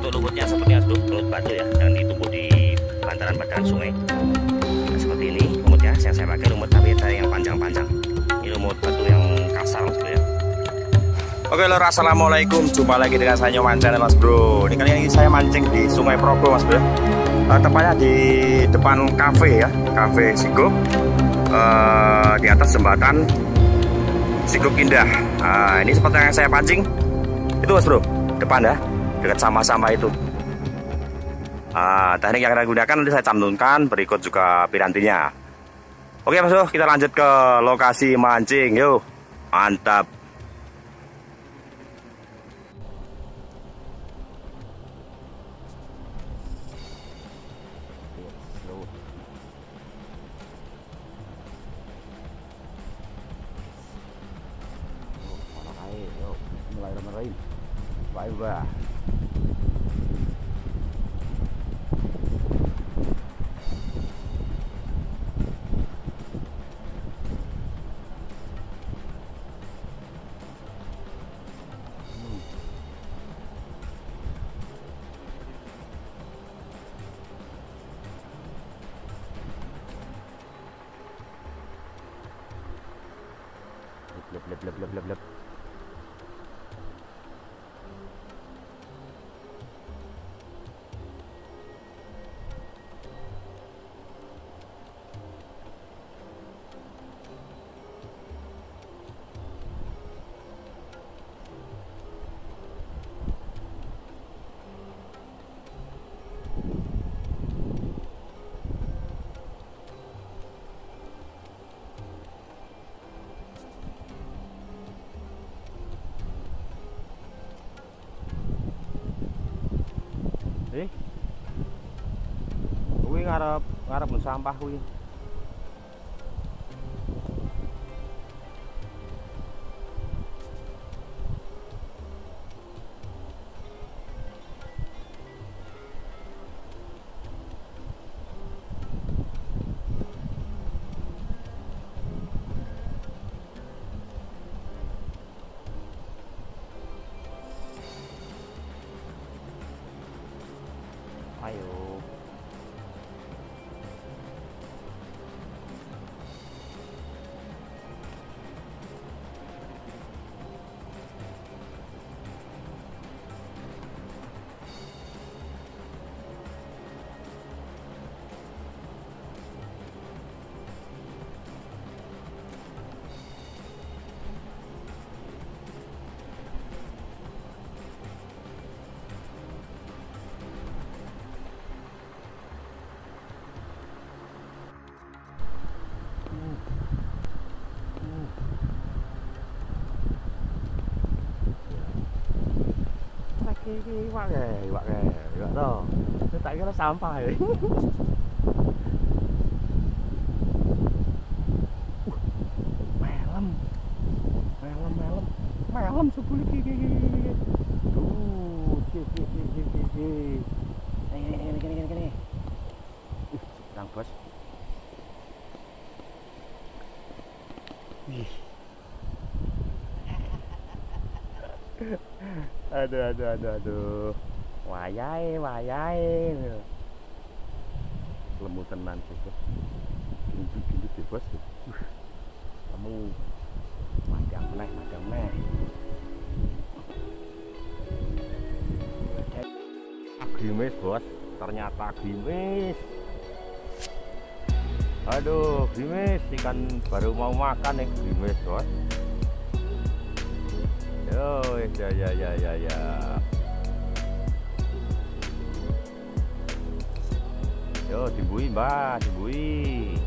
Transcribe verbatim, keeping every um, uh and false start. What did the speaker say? Untuk lumutnya seperti lumut batu ya, yang ditumbuh di bantaran-bantaran sungai. Nah, seperti ini lumutnya, yang saya pakai lumut tapi ada yang panjang-panjang. Ini lumut batu yang kasar sebenarnya. Oke lor, assalamualaikum. Jumpa lagi dengan saya Nyo Mancan Channel, Mas Bro. Ini kali ini saya mancing di Sungai Progo, Mas Bro. Uh, tepatnya di depan kafe ya, Cafe Sigok. Uh, di atas jembatan Sigok Indah. Nah, ini seperti yang saya pancing. Itu Mas Bro, depan ya, dekat sampah-sampah itu. Uh, teknik yang saya gunakan nanti saya cantumkan berikut juga pirantinya. Oke Mas Bro, kita lanjut ke lokasi mancing. Yuk, mantap. Wah, lep lep lep lep lep lep. Kuwi ngarep ngarep sampah kuwi. Ayo. Iwak ya, iwak ya, iwak toh. Tak kira sampah ya. Melem, melem, melem, melem sebuli gigi. Duh, gigi, gigi, gigi. Ini, ini, ini, ini, ini. Ih, sedang bos. Ih. Aduh, aduh, aduh, aduh. Wayai, wayai. Lemu tenan sih, bos. Gendut-gendut sih, bos. Kamu madang meh, madang meh. Grimis, bos. Ternyata grimis. Aduh, grimis. Ikan baru mau makan nih, grimis, bos. Oh ya ya ya ya ya. Yo dibui mbak, dibui.